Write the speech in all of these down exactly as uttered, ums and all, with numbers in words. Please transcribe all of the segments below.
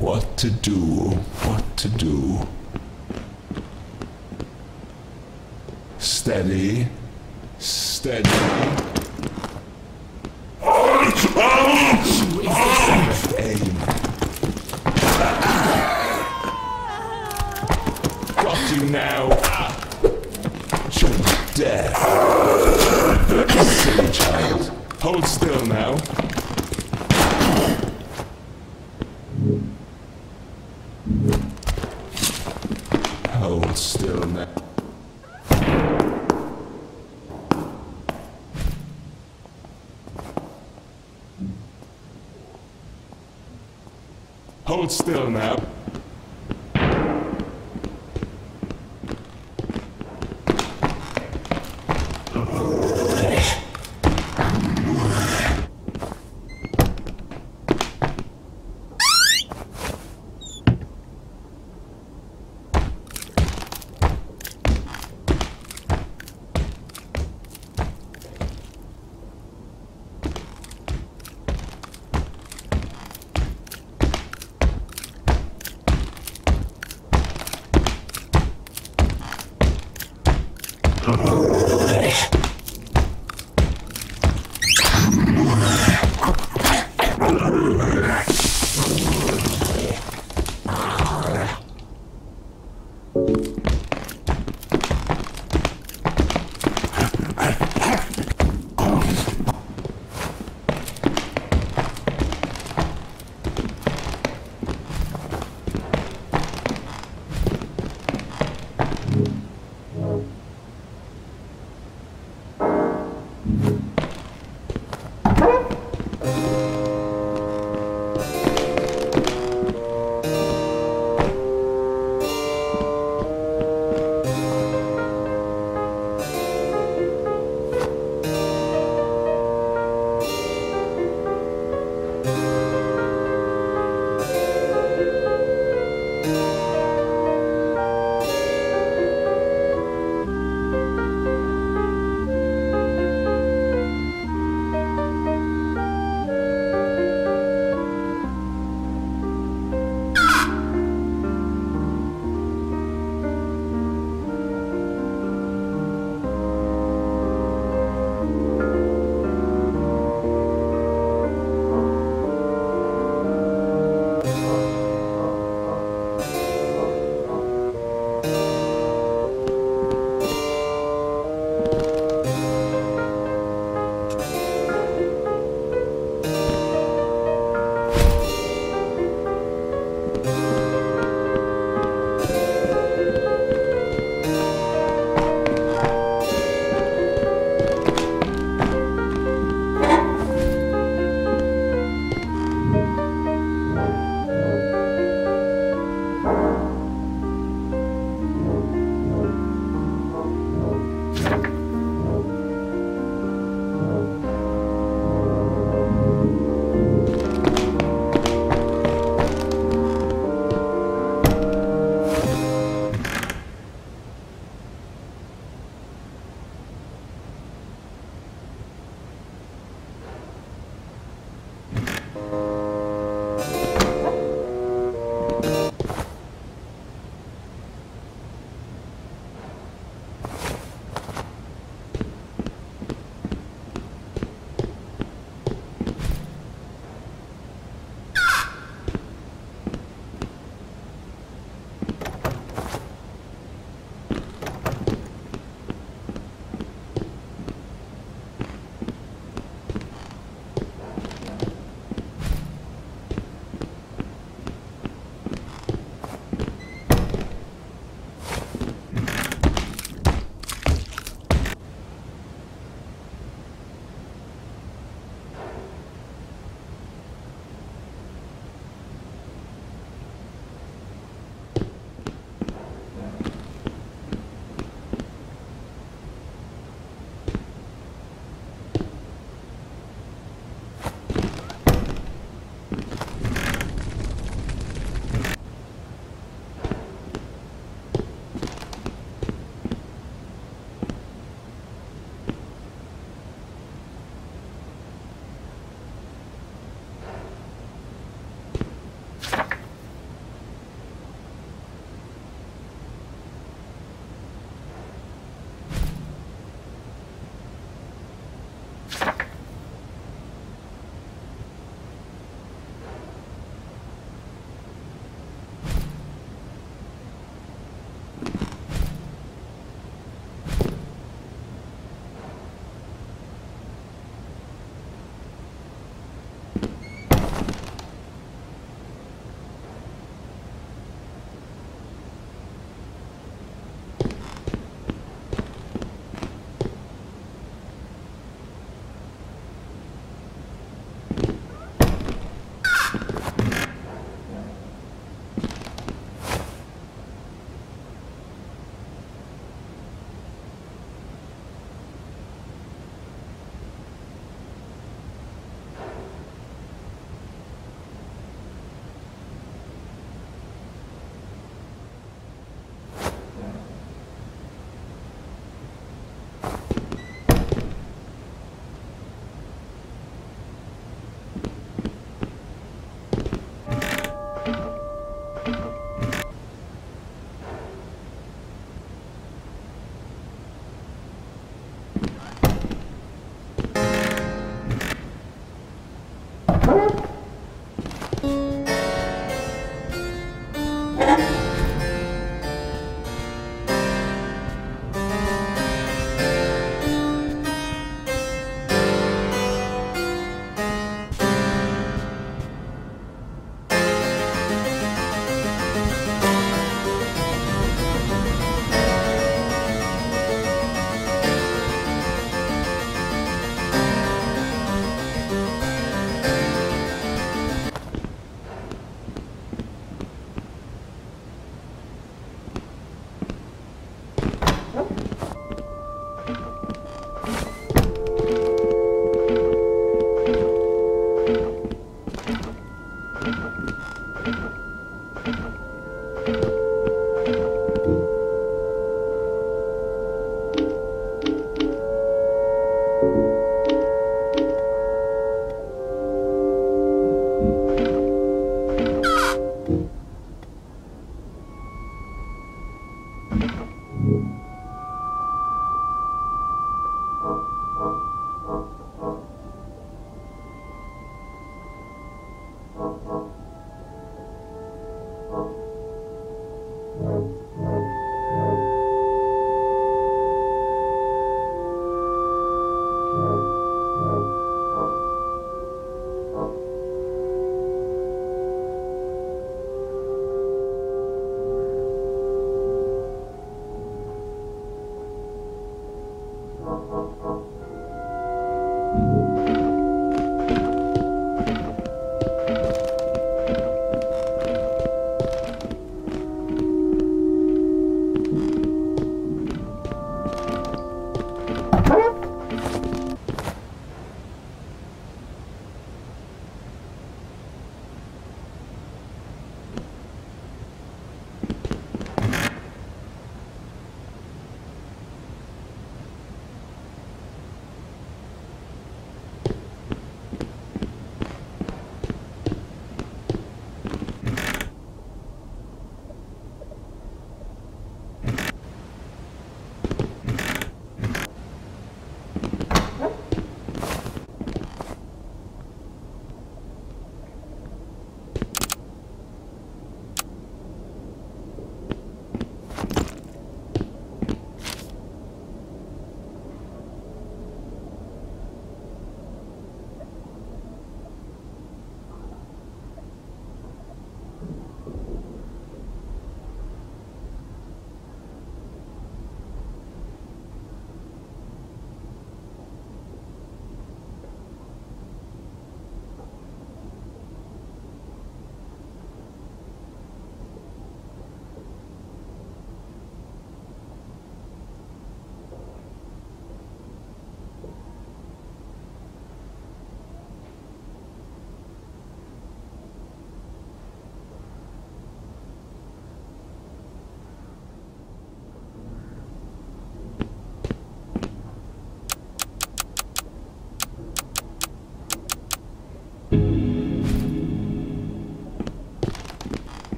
What to do, what to do. Steady, steady. Aim. Got you now. Jump death. Silly child. Hold still now. Hold still now.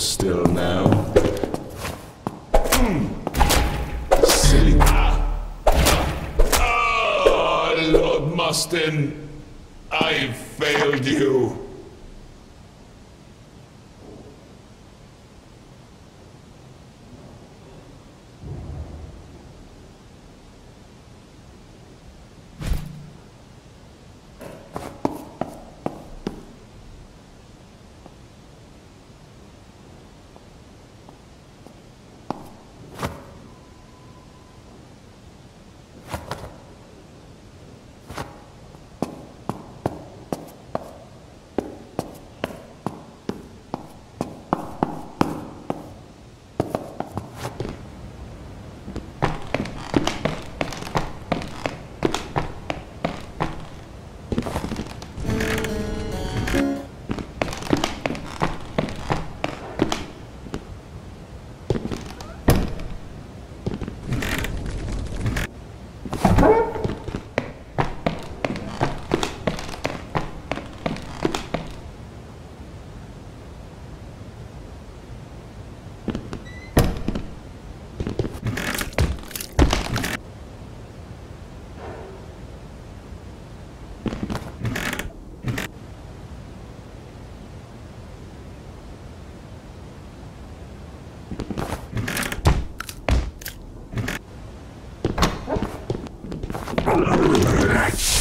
still now. Mm. Silly. Ah. Ah, Lord Mostyn, I failed you. Relax.